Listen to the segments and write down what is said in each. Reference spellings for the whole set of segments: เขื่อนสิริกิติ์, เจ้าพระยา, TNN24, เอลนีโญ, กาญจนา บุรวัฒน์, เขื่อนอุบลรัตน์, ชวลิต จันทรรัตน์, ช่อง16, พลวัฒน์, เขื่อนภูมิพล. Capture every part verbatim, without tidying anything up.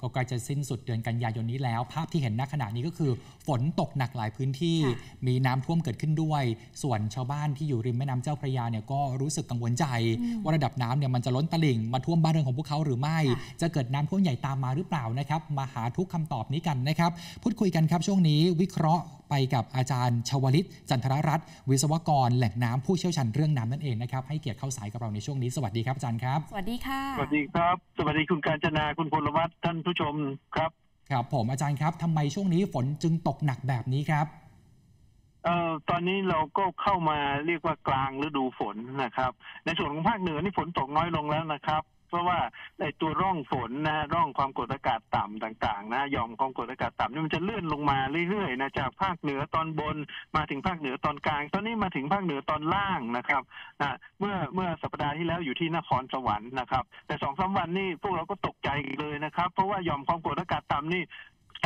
ก็ใกล้จะสิ้นสุดเดือนกันยายนนี้แล้วภาพที่เห็นณขณะนี้ก็คือฝนตกหนักหลายพื้นที่มีน้ำท่วมเกิดขึ้นด้วยส่วนชาวบ้านที่อยู่ริมแม่น้ำเจ้าพระยาเนี่ยก็รู้สึกกังวลใจว่าระดับน้ำเนี่ยมันจะล้นตลิ่งมาท่วมบ้านเรือนของพวกเขาหรือไม่จะเกิดน้ำท่วมใหญ่ตามมาหรือเปล่านะครับมาหาทุกคำตอบนี้กันนะครับพูดคุยกันครับช่วงนี้วิเคราะห์ไปกับอาจารย์ชวลิตจันทรรัตน์วิศวกรแหล่งน้ำผู้เชี่ยวชาญเรื่องน้ำนั่นเองนะครับให้เกียรติเข้าสายกับเราในช่วงนี้สวัสดีครับอาจารย์ครับสวัสดีค่ะสวัสดีครับสวัสดีคุณกาญจนาคุณพลวัตท่านผู้ชมครับครับผมอาจารย์ครับทำไมช่วงนี้ฝนจึงตกหนักแบบนี้ครับเอ่อตอนนี้เราก็เข้ามาเรียกว่ากลางฤดูฝนนะครับในส่วนของภาคเหนือนี่ฝนตกน้อยลงแล้วนะครับเพราะว่าในตัวร่องฝนนะร่องความกดอากาศต่ำต่างๆนะยอมความกดอากาศต่ำนี่มันจะเลื่อนลงมาเรื่อยๆนะจากภาคเหนือตอนบนมาถึงภาคเหนือตอนกลางตอนนี้มาถึงภาคเหนือตอนล่างนะครับนะเมื่อเมื่อสัปดาห์ที่แล้วอยู่ที่นครสวรรค์นะครับแต่สองสามวันนี่พวกเราก็ตกใจเลยนะครับเพราะว่ายอมความกดอากาศต่ำนี่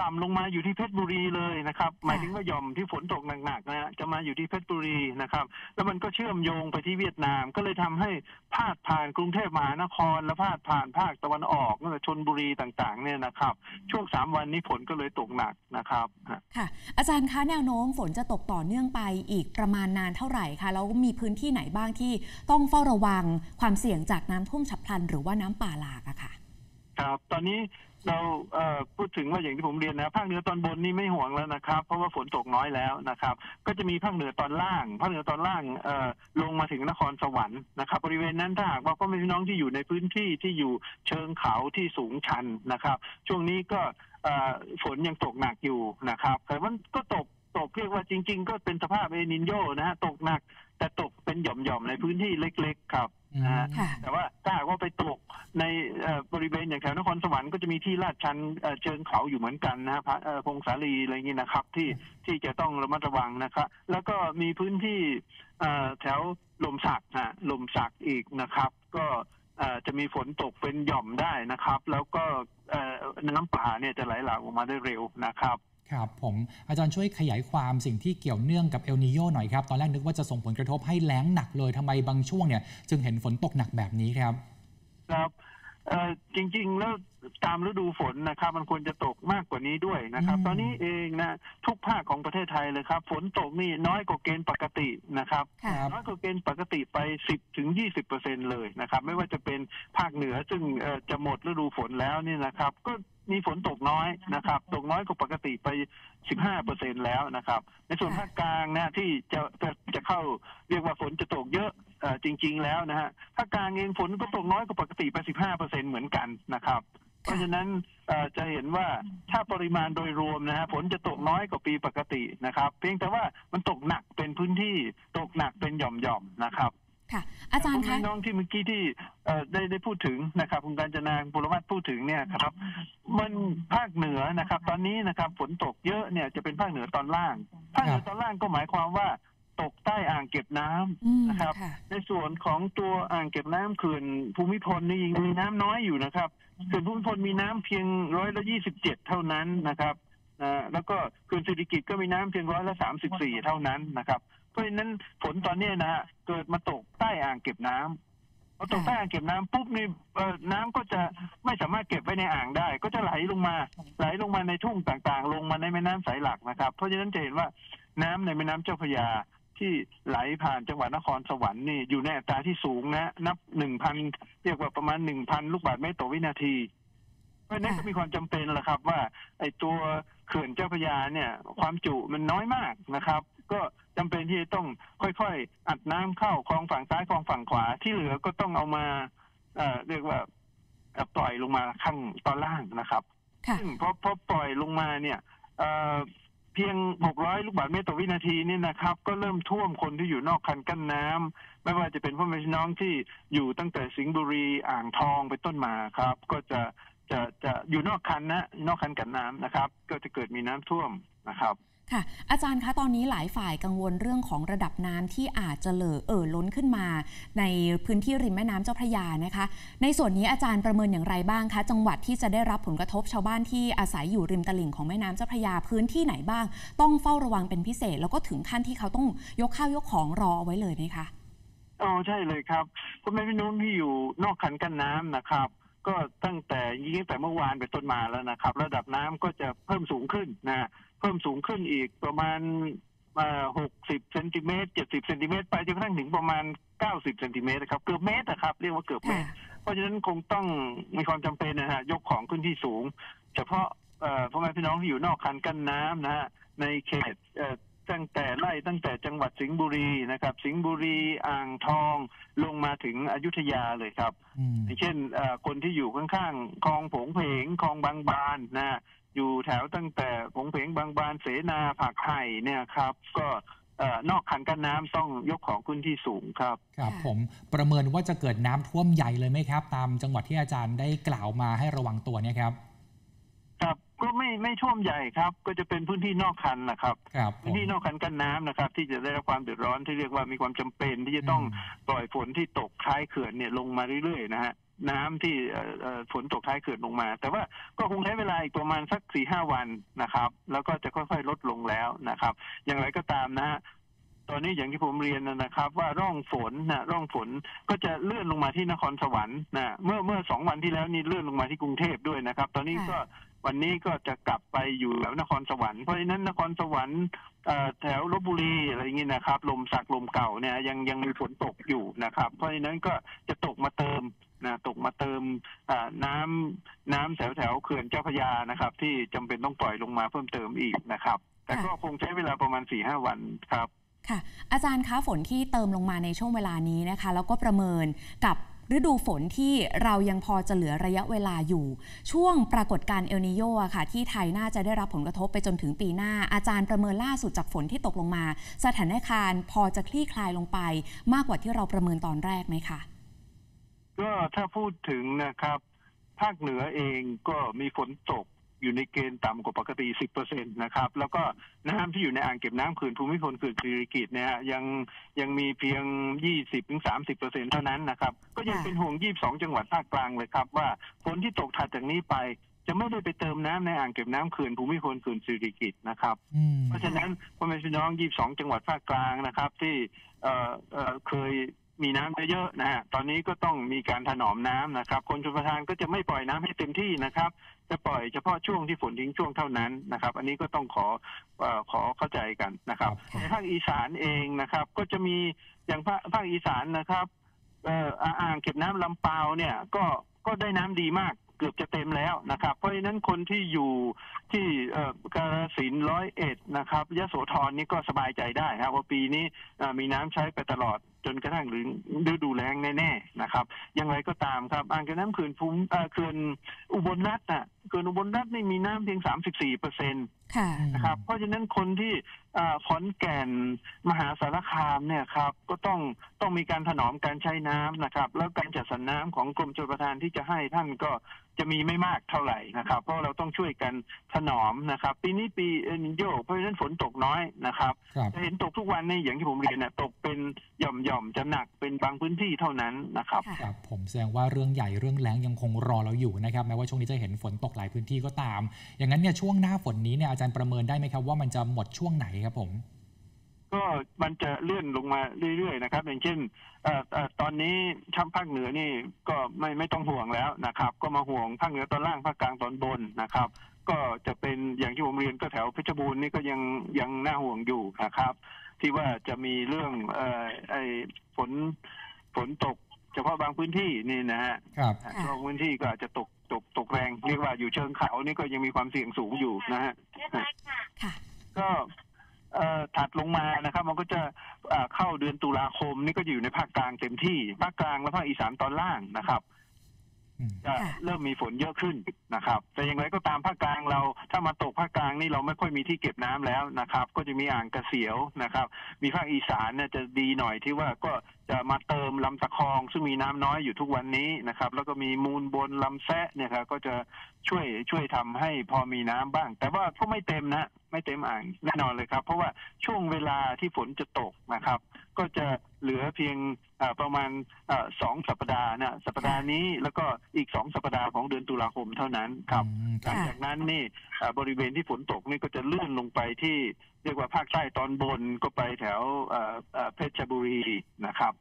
ต่ำลงมาอยู่ที่เพชรบุรีเลยนะครับหมายถึงว่าหย่อมที่ฝนตกหนักๆนะจะมาอยู่ที่เพชรบุรีนะครับแล้วมันก็เชื่อมโยงไปที่เวียดนามก็เลยทำให้พาดผ่านกรุงเทพมหานครและพาดผ่านภาคตะวันออกนั่นแหละชลบุรีต่างๆเนี่ยนะครับช่วงสามวันนี้ฝนก็เลยตกหนักนะครับค่ะอาจารย์คะแนวโน้มฝนจะตกต่อเนื่องไปอีกประมาณนานเท่าไหร่คะแล้วมีพื้นที่ไหนบ้างที่ต้องเฝ้าระวังความเสี่ยงจากน้ำท่วมฉับพลันหรือว่าน้ำป่าหลากอะค่ะครับตอนนี้เราพูดถึงว่าอย่างที่ผมเรียนนะภาคเหนือตอนบนนี่ไม่ห่วงแล้วนะครับเพราะว่าฝนตกน้อยแล้วนะครับก็จะมีภาคเหนือตอนล่างภาคเหนือตอนล่างลงมาถึงนครสวรรค์นะครับบริเวณนั้นถ้าหากว่าพ่อแม่พี่น้องที่อยู่ในพื้นที่ที่อยู่เชิงเขาที่สูงชันนะครับช่วงนี้ก็ฝนยังตกหนักอยู่นะครับแต่ว่าก็ตกตกเรียกว่าจริงๆก็เป็นสภาพเอลนินโญนะฮะตกหนักแต่ตกเป็นหย่อมๆในพื้นที่เล็กๆครับแต่ว่าถ้าว่าไปตกในบริเวณอย่างแถวนครสวรรค์ก็จะมีที่ลาดชันเชิงเขาอยู่เหมือนกันนะฮะพงศาลีอะไรอย่างนี้นะครับที่ที่จะต้องระมัดระวังนะครับแล้วก็มีพื้นที่แถวลมสักนะลมสักอีกนะครับก็จะมีฝนตกเป็นหย่อมได้นะครับแล้วก็น้ำป่าเนี่ยจะไหลหลากออกมาได้เร็วนะครับครับผมอาจารย์ช่วยขยายความสิ่งที่เกี่ยวเนื่องกับเอลนีโญหน่อยครับตอนแรกนึกว่าจะส่งผลกระทบให้แล้งหนักเลยทำไมบางช่วงเนี่ยจึงเห็นฝนตกหนักแบบนี้ครับครับจริงๆแล้วตามฤดูฝนนะครับมันควรจะตกมากกว่านี้ด้วยนะครับตอนนี้เองนะทุกภาคของประเทศไทยเลยครับฝนตกนี่น้อยกว่าเกณฑ์ปกตินะครับน้อยกว่าเกณฑ์ปกติไป สิบถึงยี่สิบเปอร์เซ็นต์เลยนะครับไม่ว่าจะเป็นภาคเหนือซึ่งจะหมดฤดูฝนแล้วนี่นะครับก็มีฝนตกน้อยนะครับตกน้อยกว่าปกติไป สิบห้าเปอร์เซ็นต์ แล้วนะครับในส่วนภาคกลางนะที่จะจะเข้าเรียกว่าฝนจะตกเยอะจริงๆแล้วนะฮะภาคกลางเองฝนก็ตกน้อยกว่าปกติไป สิบห้าเปอร์เซ็นต์ เหมือนกันนะครับเพราะฉะนั้นจะเห็นว่าถ้าปริมาณโดยรวมนะฮะฝนจะตกน้อยกว่าปีปกตินะครับเพียงแต่ว่ามันตกหนักเป็นพื้นที่ตกหนักเป็นหย่อมๆนะครับค่ะอาจารย์คะน้องที่เมื่อกี้ที่ได้ได้พูดถึงนะครับคุณกาญจนาบุรวัฒน์พูดถึงเนี่ยครับมันภาคเหนือนะครับตอนนี้นะครับฝนตกเยอะเนี่ยจะเป็นภาคเหนือตอนล่างภาคเหนือตอนล่างก็หมายความว่าตกใต้อ่างเก็บน้ำนะครับในส่วนของตัวอ่างเก็บน้ำเขื่อนภูมิพลนี่ยังมีน้ำน้อยอยู่นะครับเขื่อนภูมิพลมีน้ำเพียงร้อยละยี่สิบเจ็ดเท่านั้นนะครับแล้วก็เขื่อนสิริกิติ์ก็มีน้ำเพียงร้อยละสามสิบสี่เท่านั้นนะครับเพราะฉะนั้นฝนตอนนี้นะฮะเกิดมาตกใต้อ่างเก็บน้ำพอตกใต้อ่างเก็บน้ำปุ๊บนี่น้ำก็จะไม่สามารถเก็บไว้ในอ่างได้ก็จะไหลลงมาไหลลงมาในทุ่งต่างๆลงมาในแม่น้ำสายหลักนะครับเพราะฉะนั้นจะเห็นว่าน้ำในแม่น้ำเจ้าพระยาที่ไหลผ่านจังหวัดนครสวรรค์นี่อยู่ในอัตราที่สูงนะนับหนึ่งพันเรียกว่าประมาณหนึ่งพันลูกบาศก์เมตรต่อวินาทีเพราะนั้นก็มีความจำเป็นแหละครับว่าไอ้ตัวเขื่อนเจ้าพระยาเนี่ยความจุมันน้อยมากนะครับก็จำเป็นที่จะต้องค่อยๆอัดน้ำเข้าคลองฝั่งซ้ายคลองฝั่งขวาที่เหลือก็ต้องเอามาเอ่อเรียกว่าปล่อยลงมาข้างตอนล่างนะครับซึ่งพอพอปล่อยลงมาเนี่ยเอ่อเพียงหกร้อยลูกบาศก์เมตรต่อวินาทีนี่นะครับก็เริ่มท่วมคนที่อยู่นอกคันกั้นน้ำไม่ว่าจะเป็นพ่อแม่พี่น้องที่อยู่ตั้งแต่สิงห์บุรีอ่างทองไปต้นมาครับก็จะจะจะอยู่นอกคันนะนอกคันกั้นน้ำนะครับก็จะเกิดมีน้ำท่วมนะครับค่ะอาจารย์คะตอนนี้หลายฝ่ายกังวลเรื่องของระดับน้ำที่อาจจะเอ่อล้นขึ้นมาในพื้นที่ริมแม่น้ำเจ้าพระยานะคะในส่วนนี้อาจารย์ประเมินอย่างไรบ้างคะจังหวัดที่จะได้รับผลกระทบชาวบ้านที่อาศัยอยู่ริมตลิ่งของแม่น้ำเจ้าพระยาพื้นที่ไหนบ้างต้องเฝ้าระวังเป็นพิเศษแล้วก็ถึงขั้นที่เขาต้องยกข้าวยกของรอเอาไว้เลยไหมคะอ๋อใช่เลยครับพ่อแม่พี่น้องที่อยู่นอกคันกั้นน้ำนะครับ ก็ตั้งแต่ยิ่งแต่เมื่อวานเป็นต้นมาแล้วนะครับระดับน้ำก็จะเพิ่มสูงขึ้นนะเพิ่มสูงขึ้นอีกประมาณหกสิบเซนติเมตรเจ็ดสิบเซนติเมตรไปจนกระทั่งถึงประมาณเก้าสิบเซนติเมตรครับเกือบเมตรนะครับเรียกว่าเกือบเมตรเพราะฉะนั้นคงต้องมีความจำเป็นนะฮะยกของขึ้นที่สูงเฉพาะพ่อแม่พี่น้องที่อยู่นอกคันกั้นน้ำนะฮะในเขตตั้งแต่ไล่ตั้งแต่จังหวัดสิงห์บุรีนะครับสิงห์บุรีอ่างทองลงมาถึงอยุธยาเลยครับเช่นคนที่อยู่ข้างๆคลองผงเพงคลองบางบานนะอยู่แถวตั้งแต่ผงเพงบางบานเสนาผักไห่เนี่ยครับก็นอกคันกั้นน้ำต้องยกของขึ้นที่สูงครับครับผมประเมินว่าจะเกิดน้ำท่วมใหญ่เลยไหมครับตามจังหวัดที่อาจารย์ได้กล่าวมาให้ระวังตัวเนี่ยครับครับก็ไม่ไม่ท่วมใหญ่ครับก็จะเป็นพื้นที่นอกคันนะครับพื้นที่นอกคันกั้นน้ำนะครับที่จะได้รับความเดือดร้อนที่เรียกว่ามีความจำเป็นที่จะต้องปล่อยฝนที่ตกท้ายเขื่อนเนี่ยลงมาเรื่อยๆนะฮะน้ำที่ฝนตกท้ายเขื่อนลงมาแต่ว่าก็คงใช้เวลาอีกประมาณสักสี่ห้าวันนะครับแล้วก็จะค่อยๆลดลงแล้วนะครับอย่างไรก็ตามนะฮะตอนนี้อย่างที่ผมเรียนนะครับว่าร่องฝนนะร่องฝนก็จะเลื่อนลงมาที่นครสวรรค์นะเมื่อเมื่อสองวันที่แล้วนี่เลื่อนลงมาที่กรุงเทพด้วยนะครับตอนนี้ก็วันนี้ก็จะกลับไปอยู่แถวนครสวรรค์เพราะฉะนั้นนครสวรรค์แถวลพบุรีอะไรอย่างนี้นะครับลมสักลมเก่าเนี่ยยังยังมีฝนตกอยู่นะครับเพราะฉะนั้นก็จะตกมาเติมนะตกมาเติมน้ำน้ำแถวแถวเขื่อนเจ้าพระยานะครับที่จำเป็นต้องปล่อยลงมาเพิ่มเติมอีกนะครับแต่ก็คงใช้เวลาประมาณสี่ห้าวันครับค่ะอาจารย์คะฝนที่เติมลงมาในช่วงเวลานี้นะคะแล้วก็ประเมินกับฤดูฝนที่เรายังพอจะเหลือระยะเวลาอยู่ช่วงปรากฏการณ์เอลนีโญค่ะที่ไทยน่าจะได้รับผลกระทบไปจนถึงปีหน้าอาจารย์ประเมินล่าสุดจากฝนที่ตกลงมาสถานการณ์พอจะคลี่คลายลงไปมากกว่าที่เราประเมินตอนแรกไหมคะก็ถ้าพูดถึงนะครับภาคเหนือเองก็มีฝนตกอยู่ในเกณฑ์ต่ำกว่าปกติ สิบเปอร์เซ็นต์ นะครับแล้วก็น้ำที่อยู่ในอ่างเก็บน้ำเขื่อนภูมิพลเขื่อนสิริกิติ์เนี่ยยังยังมีเพียง ยี่สิบถึงสามสิบเปอร์เซ็นต์ เท่านั้นนะครับก็ยังเป็นห่วงยี่สิบสองจังหวัดภาคกลางเลยครับว่าฝนที่ตกถัดจากนี้ไปจะไม่ได้ไปเติมน้ำในอ่างเก็บน้ำเขื่อนภูมิพลเขื่อนสิริกิติ์นะครับเพราะฉะนั้นพ่อแม่พี่น้องยี่สิบสองจังหวัดภาคกลางนะครับที่เอ่อเอ่อเคยมีน้ำเยอะๆนะฮะตอนนี้ก็ต้องมีการถนอมน้ำนะครับคนชลประทานก็จะไม่ปล่อยน้ำให้เต็มที่นะครับจะปล่อยเฉพาะช่วงที่ฝนทิ้งช่วงเท่านั้นนะครับอันนี้ก็ต้องขอขอเข้าใจกันนะครับในภาคอีสานเองนะครับก็จะมีอย่างภาคอีสานนะครับอ่างเก็บน้ำลำปาวเนี่ยก็ก็ได้น้ำดีมากเกือบจะเต็มแล้วนะครับเพราะฉะนั้นคนที่อยู่ที่กาฬสินธุ์ร้อยเอ็ดนะครับยโสธรนี่ก็สบายใจได้ครับว่าปีนี้มีน้ำใช้ไปตลอดจนกระทั่งหรือฤดูแล้งแน่ๆนะครับอย่างไรก็ตามครับอ่างเก็บน้ำเขื่อนภูมิเขื่อนอุบลรัตน์น่ะเขื่อนอุบลรัตน์นี่มีน้ำเพียง สามสิบสี่เปอร์เซ็นต์ นะครับเพราะฉะนั้นคนที่ขอนแก่นมหาสารคามเนี่ยครับก็ต้องต้องมีการถนอมการใช้น้ำนะครับแล้วการจัดสรรน้ำของกรมชลประทานที่จะให้ท่านก็จะมีไม่มากเท่าไหร่นะครับเพราะเราต้องช่วยกันถนอมนะครับปีนี้ปีเอลนิโญเพราะฉะนั้นฝนตกน้อยนะครับเห็นตกทุกวันนี่อย่างที่ผมเรียนนะตกเป็นหย่อมๆจะหนักเป็นบางพื้นที่เท่านั้นนะครับครับผมแสดงว่าเรื่องใหญ่เรื่องแล้งยังคงรอเราอยู่นะครับแม้ว่าช่วงนี้จะเห็นฝนตกหลายพื้นที่ก็ตามอย่างนั้นเนี่ยช่วงหน้าฝนนี้เนี่ยอาจารย์ประเมินได้ไหมครับว่ามันจะหมดช่วงไหนครับผมก็มันจะเลื่อนลงมาเรื่อยๆนะครับอย่างเช่นตอนนี้ทั้งภาคเหนือนี่ก็ไม่ไม่ต้องห่วงแล้วนะครับก็มาห่วงภาคเหนือตอนล่างภาคกลางตอนบนนะครับก็จะเป็นอย่างที่ผมเรียนก็แถวเพชรบูรณ์นี่ก็ยังยังน่าห่วงอยู่นะครับที่ว่าจะมีเรื่องเอ่อไอ้ฝนฝนตกเฉพาะบางพื้นที่นี่นะฮะบางพื้นที่ก็อาจจะตกตกตกแรงเรียกว่าอยู่เชิงเขานี่ก็ยังมีความเสี่ยงสูงอยู่นะฮะก็ถัดลงมานะครับมันก็จะเข้าเดือนตุลาคมนี่ก็อยู่ในภาคกลางเต็มที่ภาคกลางและภาคอีสานตอนล่างนะครับจะเริ่มมีฝนเยอะขึ้นนะครับแต่อย่างไรก็ตามภาคกลางเราถ้ามาตกภาคกลางนี่เราไม่ค่อยมีที่เก็บน้ำแล้วนะครับก็จะมีอ่างกระเสียวนะครับมีภาคอีสานเนี่ยจะดีหน่อยที่ว่าก็จะมาเติมลำตะคองซึ่งมีน้ำน้อยอยู่ทุกวันนี้นะครับแล้วก็มีมูลบนลำแซะเนี่ยครับก็จะช่วยช่วยทำให้พอมีน้ำบ้างแต่ว่าก็ไม่เต็มนะไม่เต็มอ่างแน่นอนเลยครับเพราะว่าช่วงเวลาที่ฝนจะตกนะครับก็จะเหลือเพียงประมาณสองสัปดาห์นะสัปดาห์นี้แล้วก็อีกสองสัปดาห์ของเดือนตุลาคมเท่านั้นครับหลังจากนั้นนี่บริเวณที่ฝนตกนี่ก็จะเลื่อนลงไปที่เรียกว่าภาคใต้ตอนบนก็ไปแถวเพชรบุรีนะครับ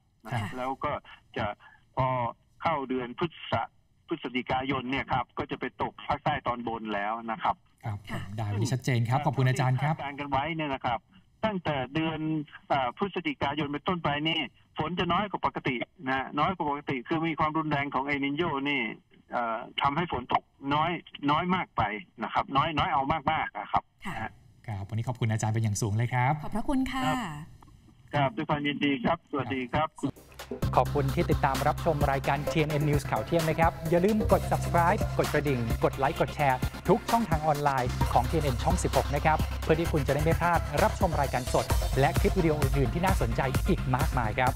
แล้วก็จะพอเข้าเดือนพฤษ พฤศจิกายนเนี่ยครับก็จะไปตกภาคใต้ตอนบนแล้วนะครับครับได้วันนี้ชัดเจนครับขอบคุณอาจารย์ครับการกันไว้เนี่ยนะครับตั้งแต่เดือนพฤศจิกายนเป็นต้นไปนี่ฝนจะน้อยกว่าปกตินะน้อยกว่าปกติคือมีความรุนแรงของเอลนิโญนี่ทำให้ฝนตกน้อยน้อยมากไปนะครับน้อยน้อยเอามากมากนะครับครับวันนี้ขอบคุณอาจารย์เป็นอย่างสูงเลยครับขอบพระคุณค่ะครับด้วยความยินดีครับสวัสดีครับขอบคุณที่ติดตามรับชมรายการ ที เอ็น เอ็น News ข่าวเที่ยงนะครับอย่าลืมกด ซับสไครบ์ กดกระดิ่งกดไลค์กดแชร์ทุกช่องทางออนไลน์ของ ที เอ็น เอ็น ช่องสิบหกนะครับเพื่อที่คุณจะได้ไม่พลาดรับชมรายการสดและคลิปวิดีโออื่นๆที่น่าสนใจอีกมากมายครับ